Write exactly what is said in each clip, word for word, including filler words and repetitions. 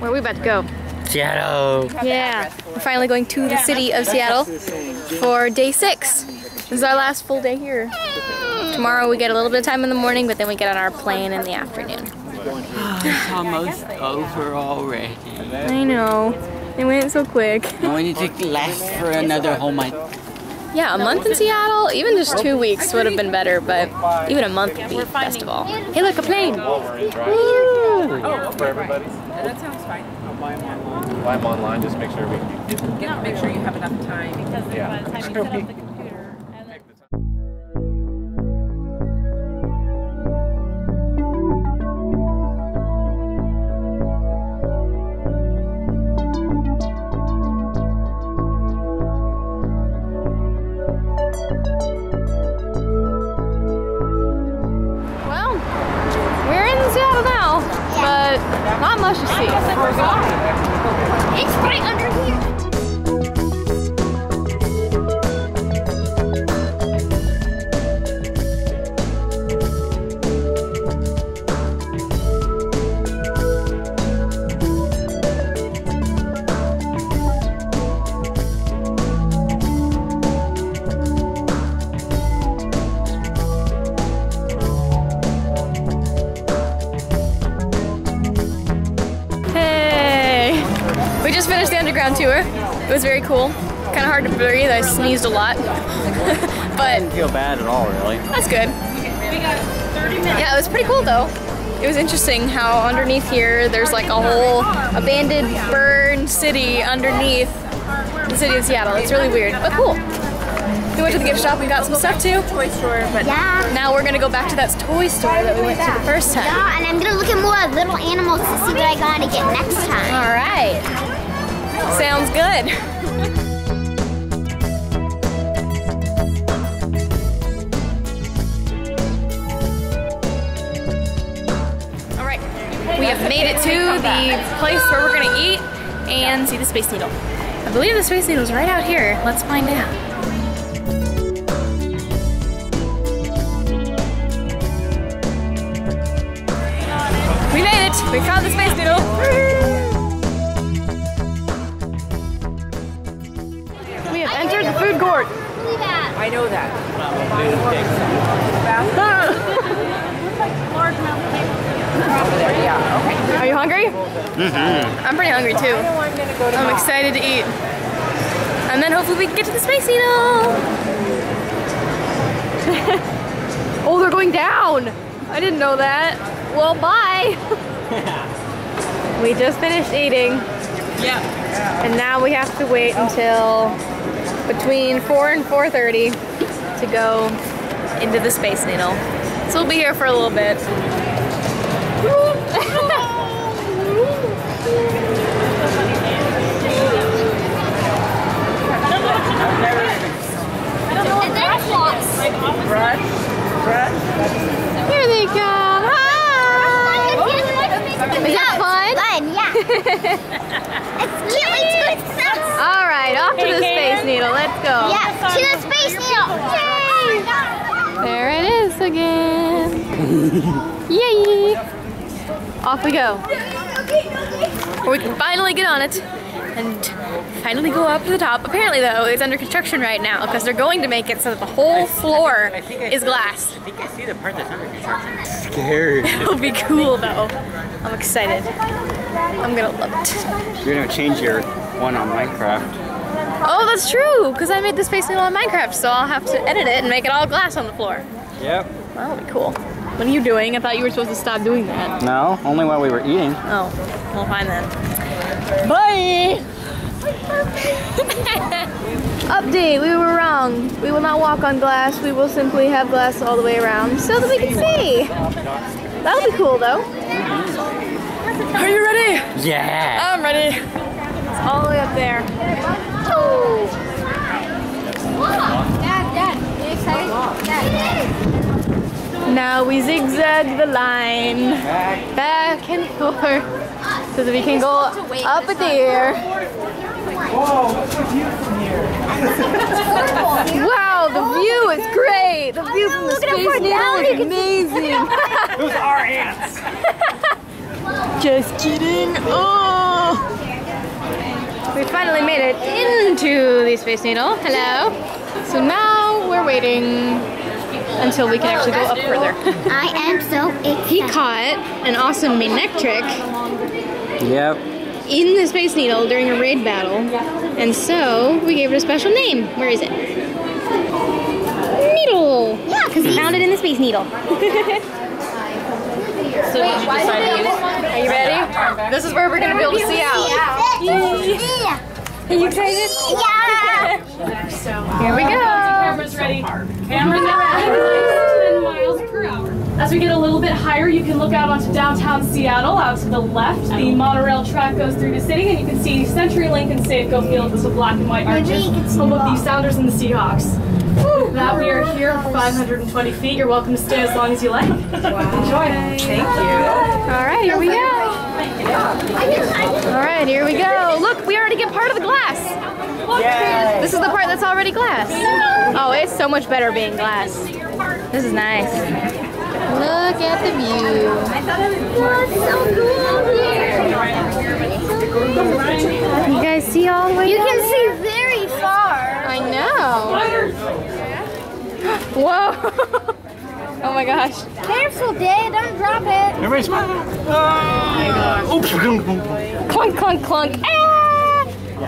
Where are we about to go? Seattle. Yeah, we're finally going to the city of Seattle for day six. This is our last full day here. Tomorrow we get a little bit of time in the morning, but then we get on our plane in the afternoon. Oh, it's almost over already. I know. It went so quick. And we need to last for another whole month. Yeah, a month in Seattle, even just two weeks would have been better, but even a month would be best of all. Hey, look, a plane! Oh, for everybody. That sounds fine. Buy them online. Buy them online, just make sure we can make sure you have enough time. Because by the time you set up the computer, I like the not much to see. It's right under here. Underground tour. It was very cool. Kind of hard to breathe. I sneezed a lot. But I didn't feel bad at all, really. That's good. We got thirty minutes. Yeah, it was pretty cool though. It was interesting how underneath here there's like a whole abandoned, burned city underneath the city of Seattle. It's really weird, but cool. We went to the gift shop and got some stuff too. Toy store, but yeah. Now we're gonna go back to that toy store that we went to the first time. Yeah, and I'm gonna look at more little animals to see what I gotta get next time. All right. Sounds good. All right, we have made it to the place where we're gonna eat and see the Space Needle. I believe the Space Needle's right out here. Let's find out. We made it, we found the Space Needle. Food court. I know that. Are you hungry? Mm-hmm. I'm pretty hungry too. I'm excited to eat. And then hopefully we can get to the Space Needle. Oh, they're going down. I didn't know that. Well, bye. We just finished eating. Yeah. And now we have to wait until between four and four thirty to go into the Space Needle. So we'll be here for a little bit. And there are clocks. Here they come. Hi. Is that fun? Fun, yeah. It's really good. All right, off to the Space Needle. Let's go. Yeah, to the Space Needle. Yay! There it is again. Yay! Off we go. We can finally get on it and finally go up to the top. Apparently, though, it's under construction right now because they're going to make it so that the whole floor I think, I think I is glass. I think I see the part that's under construction. I'm scared. It'll be cool, though. I'm excited. I'm gonna love it. You're gonna change your one on Minecraft. Oh, that's true, because I made the Space Needle on Minecraft, so I'll have to edit it and make it all glass on the floor. Yep. That'll be cool. What are you doing? I thought you were supposed to stop doing that. No, only while we were eating. Oh, well, fine then. Bye! Update, we were wrong. We will not walk on glass. We will simply have glass all the way around so that we can see. That'll be cool, though. Are you ready? Yeah. I'm ready. All the way up there. Oh! Dad, Dad, you excited? Dad. Now we zigzag the line back and forth so that we can go up in the air. Whoa, what's the view from here? Wow, the view is great. The view from the Space Needle is amazing. Those are ants. Just kidding. Oh! Needle. We finally made it into the Space Needle. Hello. So now we're waiting until we can actually go up further. I am so excited. He caught an awesome Manectric. Yep. In the Space Needle during a raid battle, and so we gave it a special name. Where is it? Needle. Yeah, because we found it in the Space Needle. So wait, did you decide to use it? Are you ready? This is where we're going to be able to see out. Are you excited? Yeah! Here we go! Cameras ready. Cameras at one hundred miles per hour. As we get a little bit higher, you can look out onto downtown Seattle. Out to the left, the monorail track goes through the city, and you can see CenturyLink and Safeco Field with the black and white arches, home of the Sounders and the Seahawks. With that, we are here for five hundred twenty feet. You're welcome to stay as long as you like. Wow. Enjoy. Thank you. All right, here we go. All right, here we go. Look, we already get part of the glass. Yay. This is the part that's already glass. Oh, it's so much better being glass. This is nice. Look at the view. Oh, it's so cool here. You guys see all the way down there? You can see very far. I know. Whoa. Oh my gosh. Careful, Dad. Don't drop it. Everybody smile. Oh my gosh. Clunk, clunk, clunk. Ah!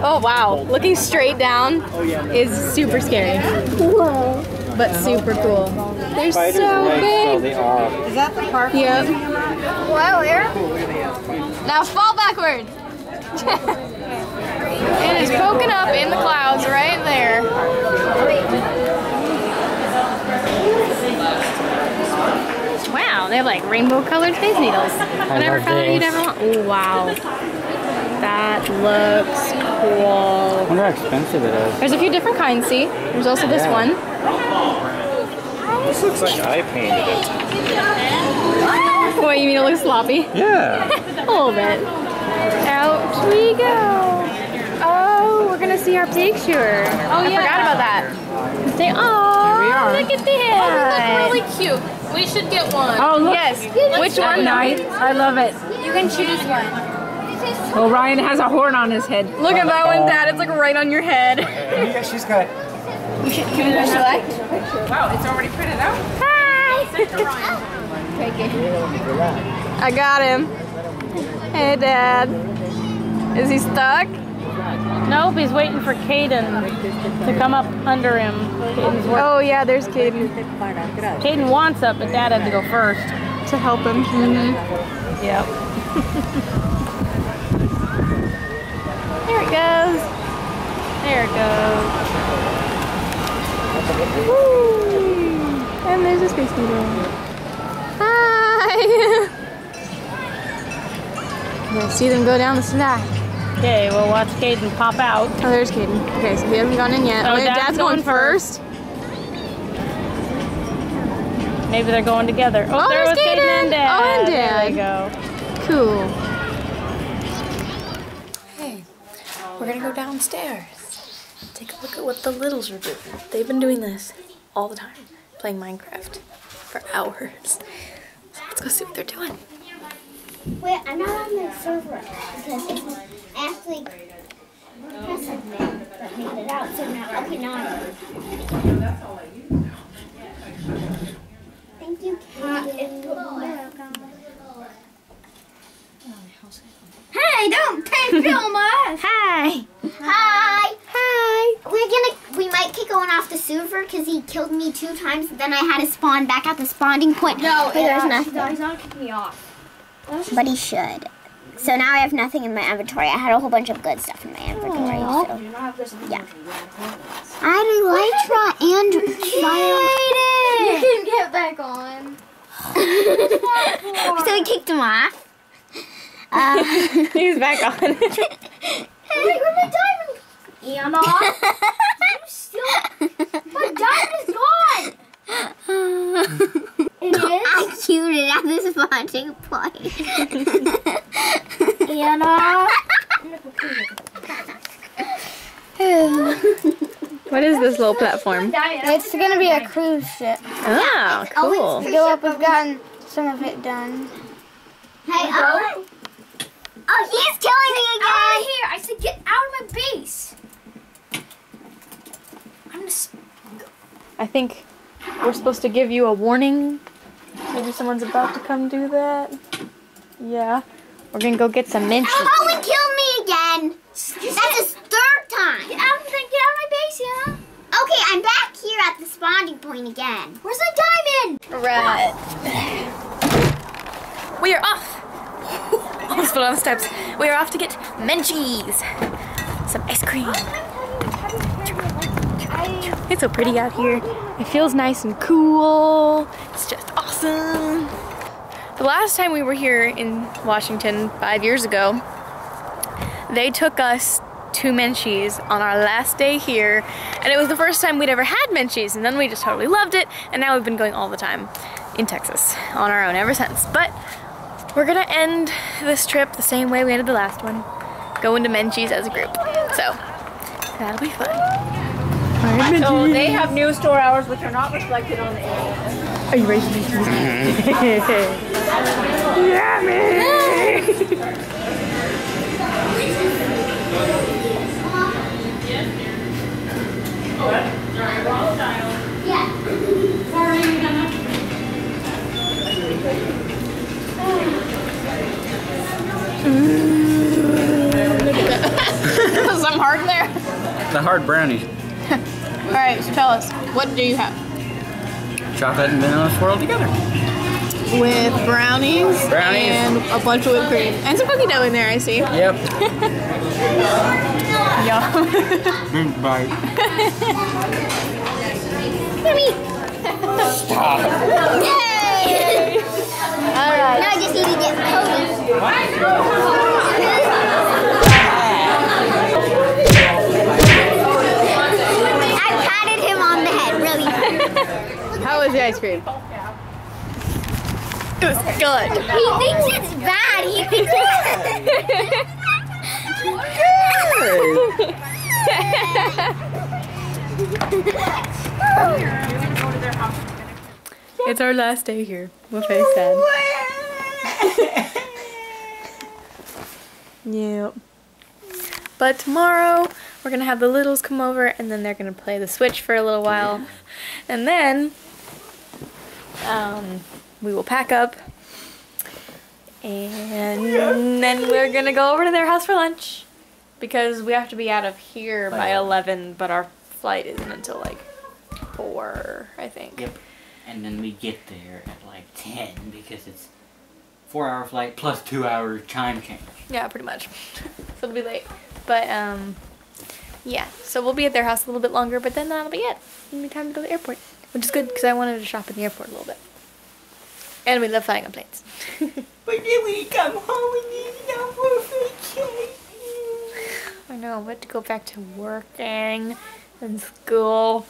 Oh wow. Looking straight down is super scary. Whoa. But super cool. They're Spiders so big. Legs, is that the park? Yep. Wow, Eric. Now fall backward. It is poking up in the clouds right there. Wow, they have like rainbow colored space needles. Whatever color you'd ever want. Oh, wow. That looks cool. I wonder how expensive it is. There's a few different kinds, see? There's also this yeah. one. This looks like I painted it. What, you mean it looks sloppy? Yeah. A little bit. Out we go. Oh, we're gonna see our picture. Oh, I yeah. forgot about that. Say, oh, look at this. Oh, they look really cute. We should get one. Oh, look. Yes. Which one? Night. I love it. You can choose one. Well, Ryan has a horn on his head. Look at that one, Dad. It's like right on your head. Yeah, she's got. Can you select? Wow, it's already printed out. Hi. Take it. I got him. Hey, Dad. Is he stuck? Nope, he's waiting for Caden to come up under him. Caden's working. Oh yeah, there's Caden. Caden wants up, but Dad had to go first. To help him. Mm-hmm. Yep. There it goes. There it goes. Woo! And there's a space needle. Hi! You'll see them go down the snack. Okay, we'll watch Caden pop out. Oh, there's Caden. Okay, so we haven't gone in yet. Oh, Dad's, Dad's going, going first. first. Maybe they're going together. Oh, oh there there's Caden and Dad. Oh, and Dad. There we go. Cool. Hey, we're going to go downstairs. Take a look at what the littles are doing. They've been doing this all the time, playing Minecraft for hours. So let's go see what they're doing. Wait, I'm not on the server because it's actually impressive that made it out, so now, okay, now I'm Thank you, Katie. Hey, don't take film us! Hi! Hi! Hi! We're gonna, we might keep going off the server because he killed me two times, then I had to spawn back at the spawning point. No, but there's nothing. No, he's not kicking me off. But he should. So now I have nothing in my inventory. I had a whole bunch of good stuff in my inventory. So, yeah. I had Elytra and Violet. You can get back on. So we kicked him off. Uh, He's back on. Hey, wait, where's my diamond? Ian off. You still. My diamond is gone. It is? I queued it at this launching point. Anna. What is this little platform? It's going to be a cruise ship. Oh, cool. To go up, we've gotten some of it done. Hey, oh. Oh, he's killing me again! Out of here! I said get out of my base! I'm just... I think we're supposed to give you a warning. Maybe someone's about to come do that. Yeah. We're gonna go get some Menchie's. Oh, he killed me again! That's his third time! Get out, get out of my base, yeah? Okay, I'm back here at the spawning point again. Where's my diamond? Right. Oh. We are off! Almost fell on the steps. We are off to get Menchie's. Some ice cream. It's so pretty out here. It feels nice and cool. It's just awesome. The last time we were here in Washington five years ago, they took us to Menchie's on our last day here, and it was the first time we'd ever had Menchie's, and then we just totally loved it, and now we've been going all the time in Texas on our own ever since. But we're gonna end this trip the same way we ended the last one, going to Menchie's as a group. So that'll be fun. So they have new store hours which are not reflected on the internet. Are you ready to meet me? Yummy! Yeah. Some hard in there? The hard brownies. All right, so tell us, what do you have? Chocolate and vanilla swirled together. With brownies, brownies and a bunch of whipped cream. And some cookie dough in there, I see. Yep. Yum. Big bite. Yummy. Yay! All right. Now I just need to get my cookies. How was the ice cream? It was good. He thinks it's bad. He thinks it's good. It's our last day here. We're very sad. Yep. But tomorrow, we're going to have the littles come over, and then they're going to play the Switch for a little while. Yeah. And then um, we will pack up, and then we're going to go over to their house for lunch. Because we have to be out of here by eleven, but our flight isn't until like four, I think. Yep. And then we get there at like ten, because it's a four hour flight plus two hour time change. Yeah, pretty much. So it'll be late. But, um, yeah, so we'll be at their house a little bit longer, but then that'll be it. It'll be time to go to the airport, which is good because I wanted to shop in the airport a little bit. And we love flying on planes. But then we come home and need to go for vacation. I know, we have to go back to working and school.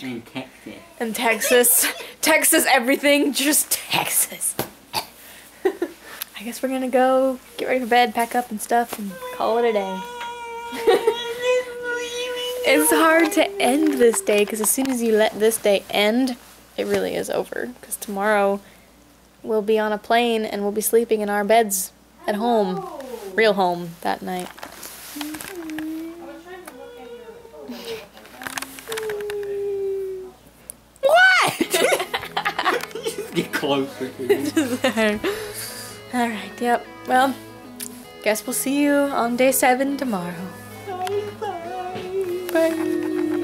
And Texas. And Texas. Texas, everything, just Texas. I guess we're gonna go get ready for bed, pack up and stuff, and call it a day. It's hard to end this day, because as soon as you let this day end, it really is over. Because tomorrow, we'll be on a plane, and we'll be sleeping in our beds at home. Real home, that night. What? Get closer to me. All right, yep. Well, guess we'll see you on day seven tomorrow. Bye. Bye. Bye.